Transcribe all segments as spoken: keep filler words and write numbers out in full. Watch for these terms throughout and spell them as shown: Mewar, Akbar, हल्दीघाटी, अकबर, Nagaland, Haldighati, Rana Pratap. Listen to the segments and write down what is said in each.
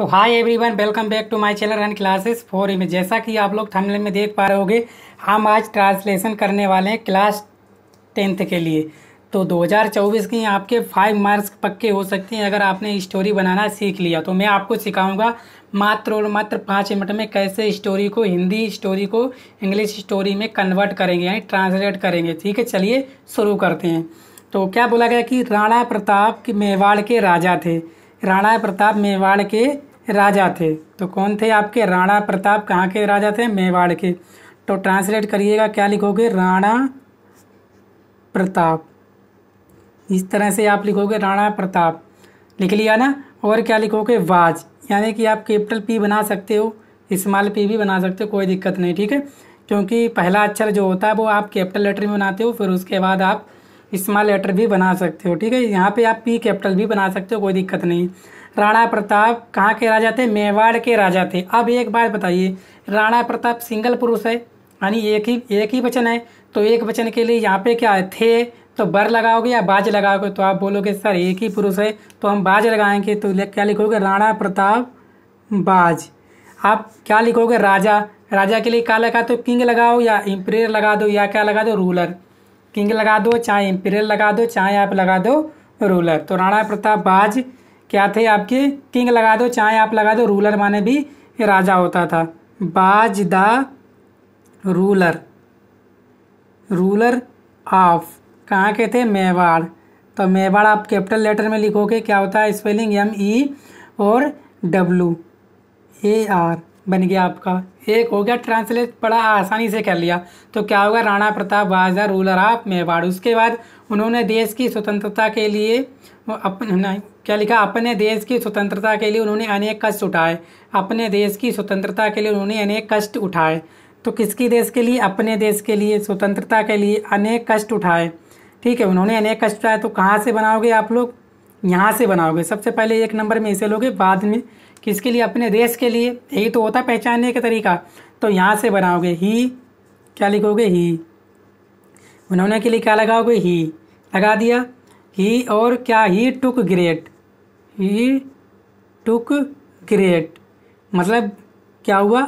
तो hi everyone, welcome back to my channel run classes four A में। जैसा कि आप लोग थंबनेल में देख पा रहे होंगे, हम आज ट्रांसलेशन करने वाले हैं क्लास टेंथ के लिए। तो दो हज़ार चौबीस की आपके फाइव मार्क्स पक्के हो सकते हैं अगर आपने स्टोरी बनाना सीख लिया। तो मैं आपको सिखाऊंगा मात्र और मात्र पाँच मिनट में कैसे स्टोरी को, हिंदी स्टोरी को इंग्लिश स्टोरी में कन्वर्ट करेंगे, यानी ट्रांसलेट करेंगे। ठीक है, चलिए शुरू करते हैं। तो क्या बोला गया कि राणा प्रताप मेवाड़ के राजा थे। राणा प्रताप मेवाड़ के राजा थे। तो कौन थे आपके? राणा प्रताप कहाँ के राजा थे? मेवाड़ के। तो ट्रांसलेट करिएगा, क्या लिखोगे? राणा प्रताप। इस तरह से आप लिखोगे राणा प्रताप, लिख लिया ना। और क्या लिखोगे? वाज, यानी कि आप कैपिटल पी बना सकते हो, स्मॉल पी भी बना सकते हो, कोई दिक्कत नहीं। ठीक है, क्योंकि पहला अक्षर जो होता है वो आप कैपिटल लेटर में बनाते हो, फिर उसके बाद आप स्मॉल लेटर भी बना सकते हो। ठीक है, यहाँ पे आप पी कैपिटल भी बना सकते हो, कोई दिक्कत नहीं। राणा प्रताप कहाँ के राजा थे? मेवाड़ के राजा थे। अब एक बात बताइए, राणा प्रताप सिंगल पुरुष है, यानी एक ही एक ही वचन है। तो एक वचन के लिए यहाँ पे क्या है? थे, तो बर लगाओगे या बाज लगाओगे? तो आप बोलोगे सर एक ही पुरुष है तो हम बाज लगाएंगे। तो क्या लिखोगे? राणा प्रताप बाज। आप क्या लिखोगे? राजा। राजा के लिए क्या लगा? तो किंग लगाओ या एम्पीरियर लगा दो या क्या लगा दो? रूलर। किंग लगा दो, चाहे एम्पीरियर लगा दो, चाहे आप लगा दो रूलर। तो राणा प्रताप बाज क्या थे आपके? किंग लगा दो, चाहे आप लगा दो रूलर, माने भी राजा होता था। Was the ruler, ruler of. कहाँ के थे? मेवाड़। तो मेवाड़ आप कैपिटल लेटर में लिखोगे, क्या होता है स्पेलिंग? एम ई और डब्लू ए आर, बन गया आपका। एक हो गया ट्रांसलेट, बड़ा आसानी से कर लिया। तो क्या होगा? Rana Pratap was the ruler of Mewar. उसके बाद उन्होंने देश की स्वतंत्रता के लिए अपना क्या लिखा? अपने देश की स्वतंत्रता के लिए उन्होंने अनेक कष्ट उठाए। अपने देश की स्वतंत्रता के लिए उन्होंने अनेक कष्ट उठाए। तो किसकी देश के लिए? अपने देश के लिए, स्वतंत्रता के लिए अनेक कष्ट उठाए। ठीक है, उन्होंने अनेक कष्ट उठाए। तो कहाँ से बनाओगे आप लोग? यहाँ से बनाओगे। सबसे पहले एक नंबर में इसे लोगे, बाद में किसके लिए? अपने देश के लिए। यही तो होता पहचानने का तरीका। तो यहाँ से बनाओगे ही, क्या लिखोगे? ही। उन्होंने के लिए क्या लगाओगे? ही लगा दिया। ही और क्या? ही टुक ग्रेट। ही टुक ग्रेट, मतलब क्या हुआ?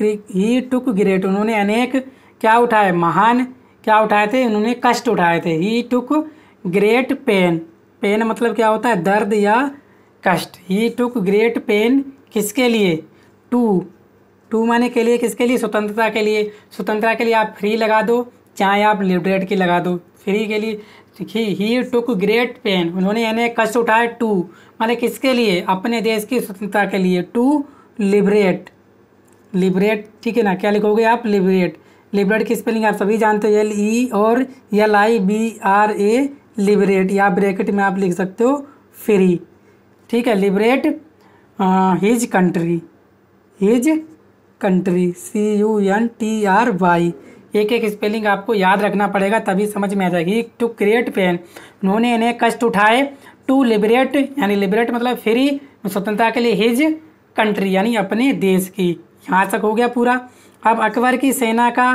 ही टुक ग्रेट, उन्होंने अनेक क्या उठाए? महान क्या उठाए थे? उन्होंने कष्ट उठाए थे। He took great pain. Pain मतलब क्या होता है? दर्द या कष्ट। ही टुक ग्रेट पेन किसके लिए? टू, टू माने के लिए, किसके लिए? स्वतंत्रता के लिए। स्वतंत्रता के लिए आप फ्री लगा दो, चाहे आप लिबरेट की लगा दो, फ्री के लिए। ही टुक ग्रेट पेन, उन्होंने यानी कष्ट उठाए। टू माने किसके लिए? अपने देश की स्वतंत्रता के लिए। To liberate, liberate. ठीक है ना, क्या लिखोगे आप? लिबरेट। लिबरेट की स्पेलिंग आप सभी जानते हो, एल ई और L I B R A, liberate. या ब्रैकेट में आप लिख सकते हो फ्री। ठीक है, liberate his country, his country, C U N T R Y. एक एक स्पेलिंग आपको याद रखना पड़ेगा, तभी समझ में आ जाएगी। टू क्रिएट पेन, उन्होंने इन्हें कष्ट उठाए। टू लिबरेट, यानी लिबरेट मतलब फ्री, स्वतंत्रता के लिए। हिज कंट्री, यानी अपने देश की। यहाँ तक हो गया पूरा। अब अकबर की सेना का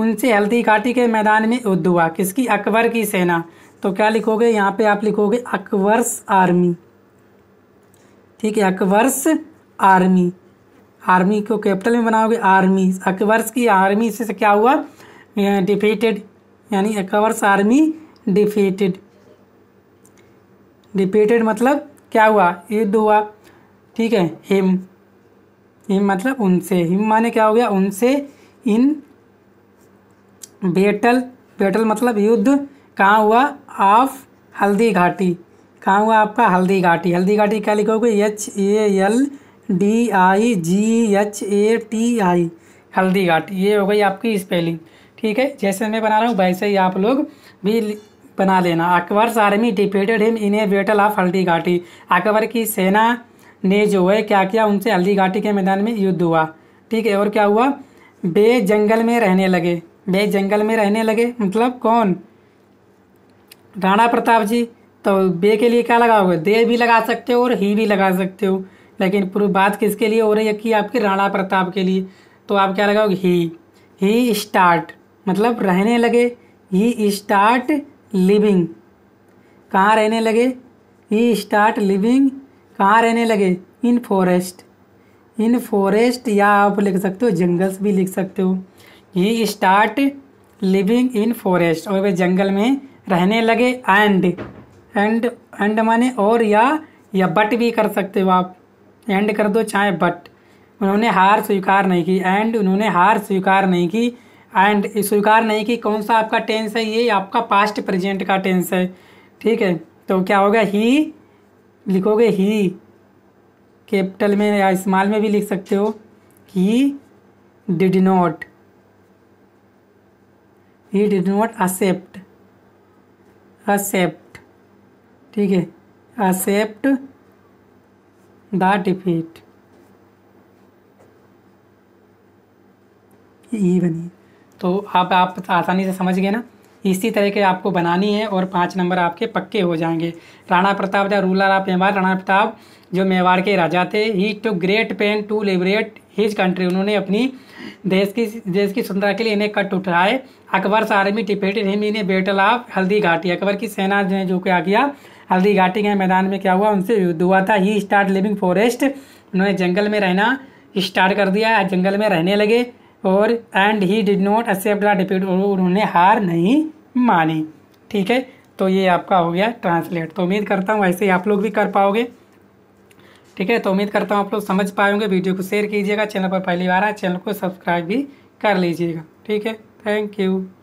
उनसे हल्दीघाटी के मैदान में युद्ध हुआ। किसकी? अकबर की सेना। तो क्या लिखोगे यहाँ पे? आप लिखोगे अकबर्स आर्मी। ठीक है, अकबर्स आर्मी। आर्मी को कैपिटल में बनाओगे, आर्मी। अकबर्स की आर्मी से क्या हुआ? डिफीटेड, यानी अकबर्स आर्मी डिफीटेड। डिफीटेड मतलब क्या हुआ? युद्ध हुआ। ठीक है, हिम, हिम मतलब उनसे। हिम माने क्या हो गया? उनसे। इन बैटल, बैटल मतलब युद्ध। कहाँ हुआ? ऑफ हल्दी घाटी। कहाँ हुआ आपका? हल्दी घाटी। हल्दी घाटी क्या लिखोगे? H A L D I G H A T I, Haldi Ghati. ये हो गई आपकी स्पेलिंग। ठीक है, जैसे मैं बना रहा हूँ वैसे ही आप लोग भी बना लेना। Akbar's army defeated him in a battle of Haldi Ghati. अकबर की सेना ने जो है क्या किया? उनसे हल्दी घाटी के मैदान में युद्ध हुआ। ठीक है, और क्या हुआ? बे जंगल में रहने लगे। बे जंगल में रहने लगे मतलब कौन? राणा प्रताप जी। तो बे के लिए क्या लगाओगे? दे भी लगा सकते हो और ही भी लगा सकते हो, लेकिन पूरी बात किसके लिए हो रही है कि आपके राणा प्रताप के लिए। तो आप क्या लगाओगे? ही। ही स्टार्ट मतलब रहने लगे। ही स्टार्ट लिविंग, कहाँ रहने लगे? ही स्टार्ट लिविंग, कहाँ रहने लगे? इन फॉरेस्ट, इन फॉरेस्ट या आप लिख सकते हो जंगल्स भी लिख सकते हो। He start living in forest, और वे जंगल में रहने लगे। एंड एंड एंड माने और या या बट भी कर सकते हो आप, एंड कर दो चाहे बट। उन्होंने हार स्वीकार नहीं की, एंड उन्होंने हार स्वीकार नहीं की। एंड स्वीकार नहीं की कौन सा आपका टेंस है, ये आपका पास्ट प्रेजेंट का टेंस है, ठीक है। तो क्या होगा, ही लिखोगे ही कैपिटल में या स्मॉल में भी लिख सकते हो। He did not, he did not accept, accept ठीक है, एक्सेप्ट द डिफीट, ये बनी। तो आप आप आसानी से समझ गए ना, इसी तरह के आपको बनानी है और पाँच नंबर आपके पक्के हो जाएंगे। Rana Pratap the ruler of Mewar, Rana Pratap जो मेवाड़ के राजा थे। He took great pain to liberate his country, उन्होंने अपनी देश की देश की स्वतंत्रता के लिए इन्हें कट उठाए। अकबर army defeated him in a battle of हल्दीघाटी, अकबर की सेना ने जो क्या किया हल्दीघाटी के मैदान में क्या हुआ, उनसे युद्ध हुआ था। ही स्टार्ट लिविंग फॉरेस्ट, उन्होंने जंगल में रहना स्टार्ट कर दिया, जंगल में रहने लगे। और and he did not accept the defeat, उन्होंने हार नहीं मानी, ठीक है। तो ये आपका हो गया ट्रांसलेट। तो उम्मीद करता हूँ ऐसे ही आप लोग भी कर पाओगे, ठीक है। तो उम्मीद करता हूँ आप लोग समझ पाएंगे। वीडियो को शेयर कीजिएगा, चैनल पर पहली बार आए चैनल को सब्सक्राइब भी कर लीजिएगा, ठीक है। Thank you.